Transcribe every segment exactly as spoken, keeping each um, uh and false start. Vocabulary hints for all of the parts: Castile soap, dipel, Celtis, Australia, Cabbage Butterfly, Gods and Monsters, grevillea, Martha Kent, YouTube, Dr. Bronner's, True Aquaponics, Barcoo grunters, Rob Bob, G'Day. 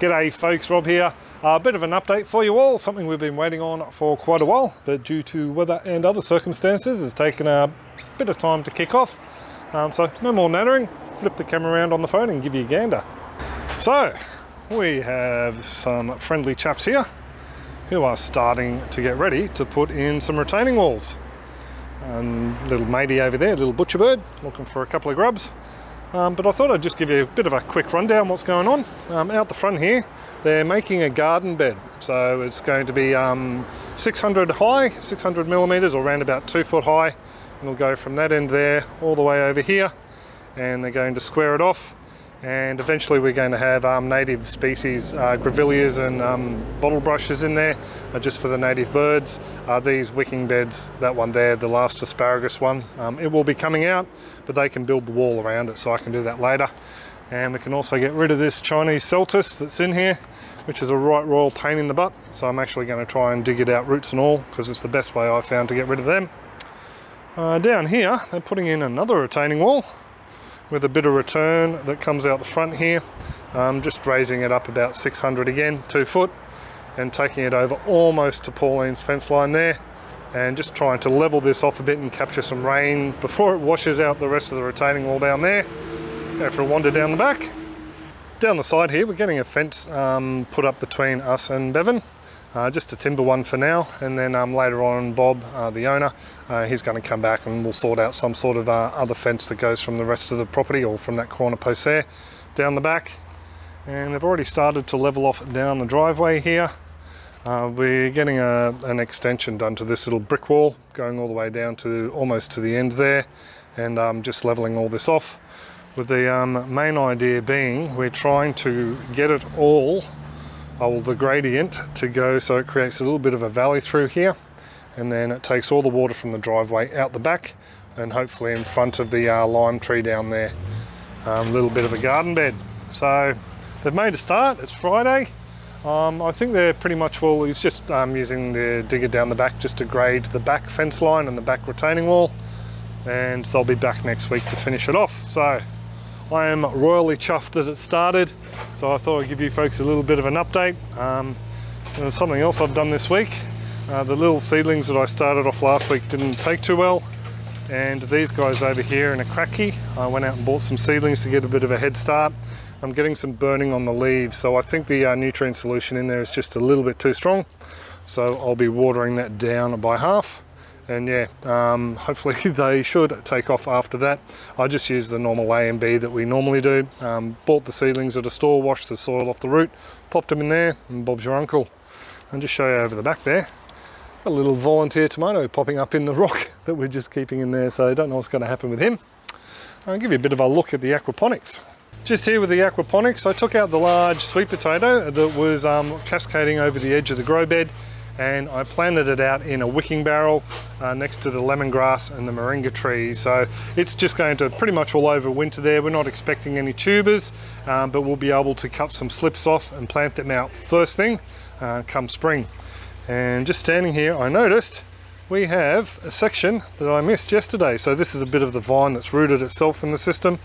G'day folks, Rob here. A bit of an update for you all, something we've been waiting on for quite a while, but due to weather and other circumstances, it's taken a bit of time to kick off. Um, so no more nattering, flip the camera around on the phone and give you a gander. So we have some friendly chaps here who are starting to get ready to put in some retaining walls. Um, little matey over there, little butcher bird, looking for a couple of grubs. Um, but I thought I'd just give you a bit of a quick rundown what's going on. Um, out the front here, they're making a garden bed. So it's going to be um, six hundred high, six hundred millimeters, or around about two foot high. And it'll go from that end there all the way over here. And they're going to square it off. And eventually we're going to have um, native species, uh, grevilleas and um, bottle brushes in there, uh, just for the native birds. Uh, these wicking beds, that one there, the last asparagus one, um, it will be coming out, but they can build the wall around it, so I can do that later. And we can also get rid of this Chinese celtis that's in here, which is a right royal pain in the butt, so I'm actually going to try and dig it out, roots and all, because it's the best way I've found to get rid of them. Uh, down here, they're putting in another retaining wall, with a bit of return that comes out the front here, um, just raising it up about six hundred again, two foot, and taking it over almost to Pauline's fence line there, and just trying to level this off a bit and capture some rain before it washes out the rest of the retaining wall down there. Go for a wander down the back. Down the side here, we're getting a fence um, put up between us and Bevan. Uh, just a timber one for now, and then um, later on Bob, uh, the owner, uh, he's going to come back and we'll sort out some sort of uh, other fence that goes from the rest of the property, or from that corner post there down the back. And they've already started to level off down the driveway here. Uh, we're getting a, an extension done to this little brick wall, going all the way down to almost to the end there, and um, just leveling all this off, with the um, main idea being we're trying to get it all, all the gradient to go, so it creates a little bit of a valley through here, and then it takes all the water from the driveway out the back and hopefully in front of the uh, lime tree down there. A um, little bit of a garden bed. So they've made a start. It's Friday. um, I think they're pretty much well, he's just um, using the digger down the back just to grade the back fence line and the back retaining wall, and they'll be back next week to finish it off. So I am royally chuffed that it started, so I thought I'd give you folks a little bit of an update. Um, and there's something else I've done this week. Uh, the little seedlings that I started off last week didn't take too well, and these guys over here in a cracky, I went out and bought some seedlings to get a bit of a head start. I'm getting some burning on the leaves, so I think the uh, nutrient solution in there is just a little bit too strong, so I'll be watering that down by half. And yeah, um, hopefully they should take off after that. I just use the normal A and B that we normally do. Um, bought the seedlings at a store, washed the soil off the root, popped them in there, and Bob's your uncle. And just show you over the back there, a little volunteer tomato popping up in the rock that we're just keeping in there, so I don't know what's going to happen with him. I'll give you a bit of a look at the aquaponics. Just here with the aquaponics, I took out the large sweet potato that was um, cascading over the edge of the grow bed, and I planted it out in a wicking barrel uh, next to the lemongrass and the moringa trees. So it's just going to pretty much all over winter there. We're not expecting any tubers, um, but we'll be able to cut some slips off and plant them out first thing uh, come spring. And just standing here, I noticed we have a section that I missed yesterday. So this is a bit of the vine that's rooted itself in the system.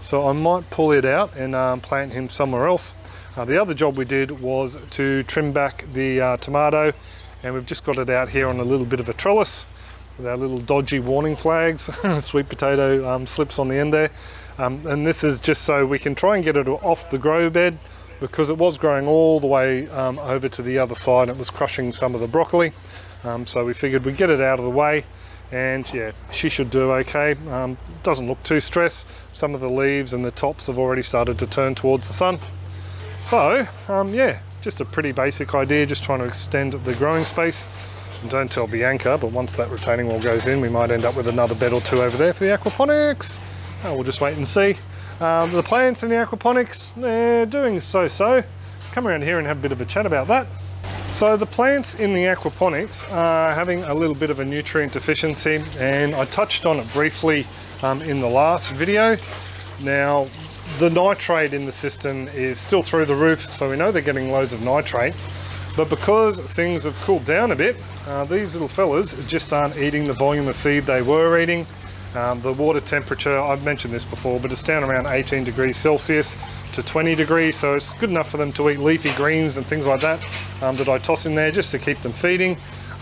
So I might pull it out and um, plant him somewhere else. Uh, the other job we did was to trim back the uh, tomato, and we've just got it out here on a little bit of a trellis with our little dodgy warning flags, sweet potato um, slips on the end there. Um, and this is just so we can try and get it off the grow bed, because it was growing all the way um, over to the other side. It was crushing some of the broccoli. Um, so we figured we'd get it out of the way, and yeah, she should do okay. Um, doesn't look too stressed. Some of the leaves and the tops have already started to turn towards the sun. So um, yeah, just a pretty basic idea, just trying to extend the growing space. And don't tell Bianca, but once that retaining wall goes in, we might end up with another bed or two over there for the aquaponics. Oh, we'll just wait and see. Um, the plants in the aquaponics, they're doing so-so. Come around here and have a bit of a chat about that. So the plants in the aquaponics are having a little bit of a nutrient deficiency, and I touched on it briefly um, in the last video. Now, the nitrate in the system is still through the roof, so we know they're getting loads of nitrate, but because things have cooled down a bit, uh, these little fellas just aren't eating the volume of feed they were eating. Um, the water temperature, I've mentioned this before, but it's down around eighteen degrees Celsius to twenty degrees, so it's good enough for them to eat leafy greens and things like that um, that I toss in there just to keep them feeding,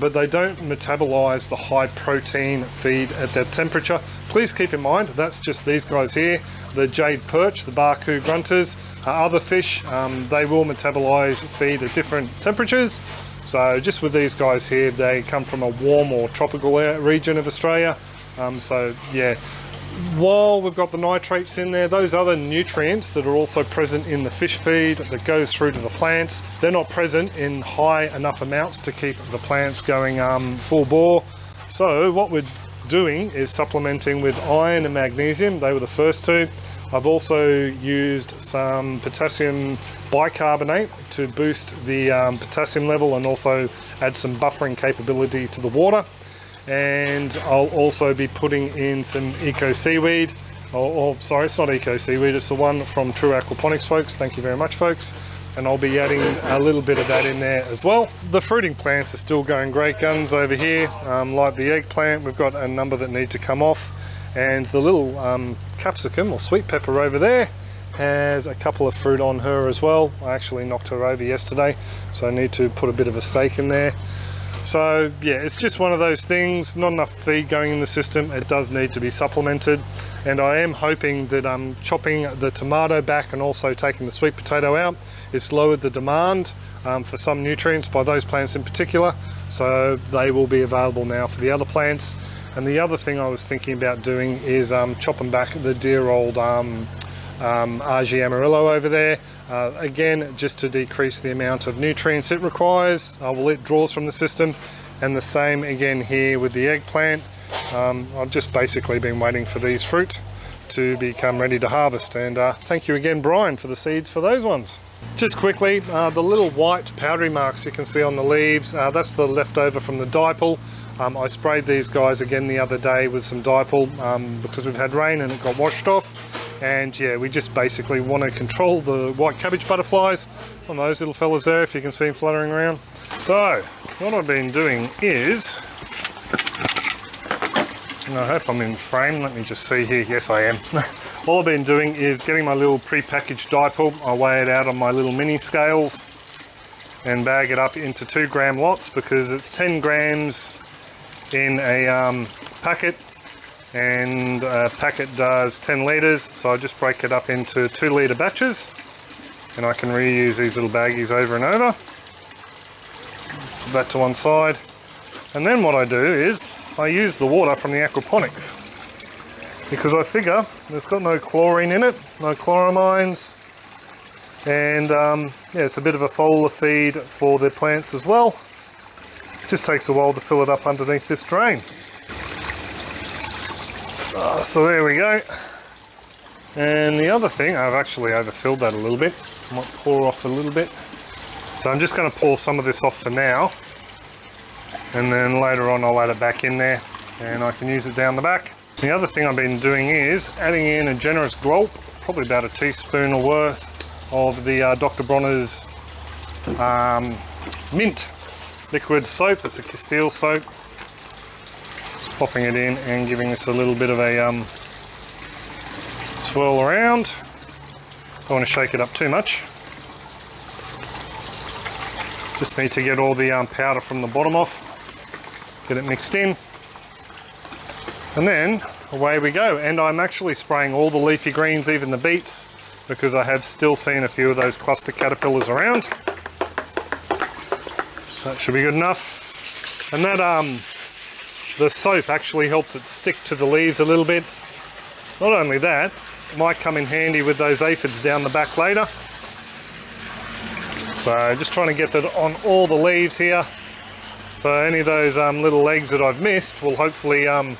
but they don't metabolize the high protein feed at that temperature. Please keep in mind that's just these guys here, the jade perch, the Barcoo grunters. Uh, other fish, um, they will metabolize feed at different temperatures. So just with these guys here, they come from a warm or tropical region of Australia. Um, so yeah, while we've got the nitrates in there, those other nutrients that are also present in the fish feed that goes through to the plants, they're not present in high enough amounts to keep the plants going um, full bore. So what we're doing is supplementing with iron and magnesium. They were the first two. I've also used some potassium bicarbonate to boost the um, potassium level and also add some buffering capability to the water. And I'll also be putting in some eco seaweed. Oh, oh sorry, it's not eco seaweed, it's the one from True Aquaponics, folks. Thank you very much, folks. And I'll be adding a little bit of that in there as well. The fruiting plants are still going great guns over here. Um, like the eggplant, we've got a number that need to come off. And the little um, capsicum or sweet pepper over there has a couple of fruit on her as well. I actually knocked her over yesterday, so I need to put a bit of a stake in there. So yeah, it's just one of those things, not enough feed going in the system, it does need to be supplemented. And I am hoping that um, chopping the tomato back and also taking the sweet potato out, it's lowered the demand um, for some nutrients by those plants in particular, so they will be available now for the other plants. And the other thing I was thinking about doing is um, chopping back the dear old um, um, R G Amarillo over there. Uh, again, just to decrease the amount of nutrients it requires, uh, well, it draws from the system. And the same again here with the eggplant. Um, I've just basically been waiting for these fruit to become ready to harvest. And uh, thank you again, Brian, for the seeds for those ones. Just quickly, uh, the little white powdery marks you can see on the leaves, uh, that's the leftover from the dipel. Um, I sprayed these guys again the other day with some dipel um, because we've had rain and it got washed off. And yeah, we just basically want to control the white cabbage butterflies on those little fellas there, if you can see them fluttering around. So what I've been doing is, and I hope I'm in frame, let me just see here, yes I am. All I've been doing is getting my little pre-packaged dipel, I weigh it out on my little mini scales and bag it up into two gram lots because it's ten grams in a um, packet, and a packet does ten litres, so I just break it up into two litre batches and I can reuse these little baggies over and over. Put that to one side, and then what I do is I use the water from the aquaponics because I figure it's got no chlorine in it, no chloramines, and um, yeah, it's a bit of a foliar feed for the plants as well. Just takes a while to fill it up underneath this drain. Oh, so there we go. And the other thing, I've actually overfilled that a little bit. I might pour off a little bit. So I'm just going to pour some of this off for now. And then later on I'll add it back in there and I can use it down the back. The other thing I've been doing is adding in a generous gulp, probably about a teaspoon or worth of the uh, Doctor Bronner's um, mint liquid soap. It's a Castile soap. Just popping it in and giving this a little bit of a um, swirl around. Don't want to shake it up too much. Just need to get all the um, powder from the bottom off, get it mixed in, and then away we go. And I'm actually spraying all the leafy greens, even the beets, because I have still seen a few of those cluster caterpillars around. That should be good enough. And that um the soap actually helps it stick to the leaves a little bit. Not only that, it might come in handy with those aphids down the back later. So just trying to get that on all the leaves here, so any of those um, little legs that I've missed will hopefully um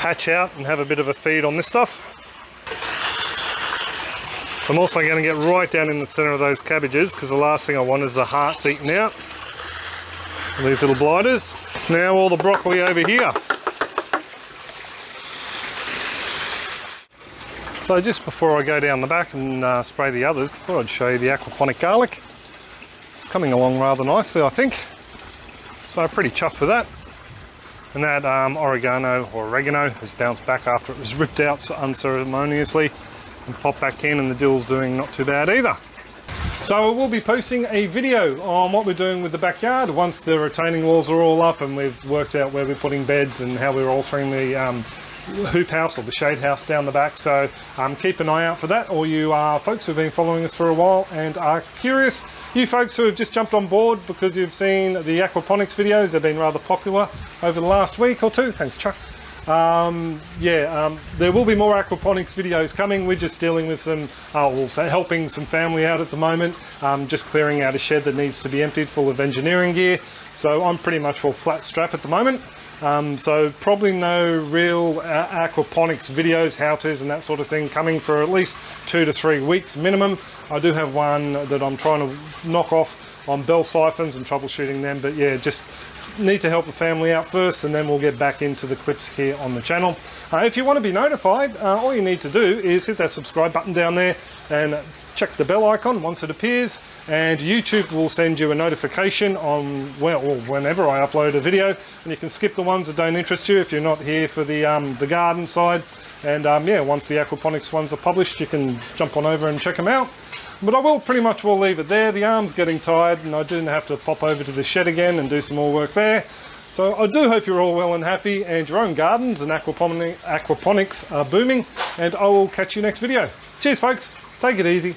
hatch out and have a bit of a feed on this stuff. I'm also going to get right down in the center of those cabbages because the last thing I want is the hearts eaten out. These little blighters. Now all the broccoli over here. So just before I go down the back and uh, spray the others, I thought I'd show you the aquaponic garlic. It's coming along rather nicely, I think. So I'm pretty chuffed with that. And that um, oregano or oregano has bounced back after it was ripped out so unceremoniously. and pop back in, and the dill's doing not too bad either. So we'll be posting a video on what we're doing with the backyard once the retaining walls are all up and we've worked out where we're putting beds and how we're altering the um, hoop house or the shade house down the back. So um, keep an eye out for that. All you uh, folks who've been following us for a while and are curious, you folks who have just jumped on board because you've seen the aquaponics videos, they've been rather popular over the last week or two. Thanks, Chuck. Um, yeah, um, there will be more aquaponics videos coming. We're just dealing with some, uh, we'll say helping some family out at the moment, um, just clearing out a shed that needs to be emptied full of engineering gear. So I'm pretty much all flat strap at the moment. Um, so probably no real uh, aquaponics videos, how-tos and that sort of thing coming for at least two to three weeks minimum. I do have one that I'm trying to knock off on bell siphons and troubleshooting them, but yeah, just need to help the family out first and then we'll get back into the clips here on the channel. Uh, if you want to be notified, uh, all you need to do is hit that subscribe button down there and check the bell icon once it appears, and YouTube will send you a notification on well whenever I upload a video, and you can skip the ones that don't interest you if you're not here for the um, the garden side. And um, yeah, once the aquaponics ones are published, you can jump on over and check them out. But I will pretty much will leave it there. The arm's getting tired and I didn't have to pop over to the shed again and do some more work there. So I do hope you're all well and happy and your own gardens and aquaponics are booming, and I will catch you next video. Cheers folks, take it easy.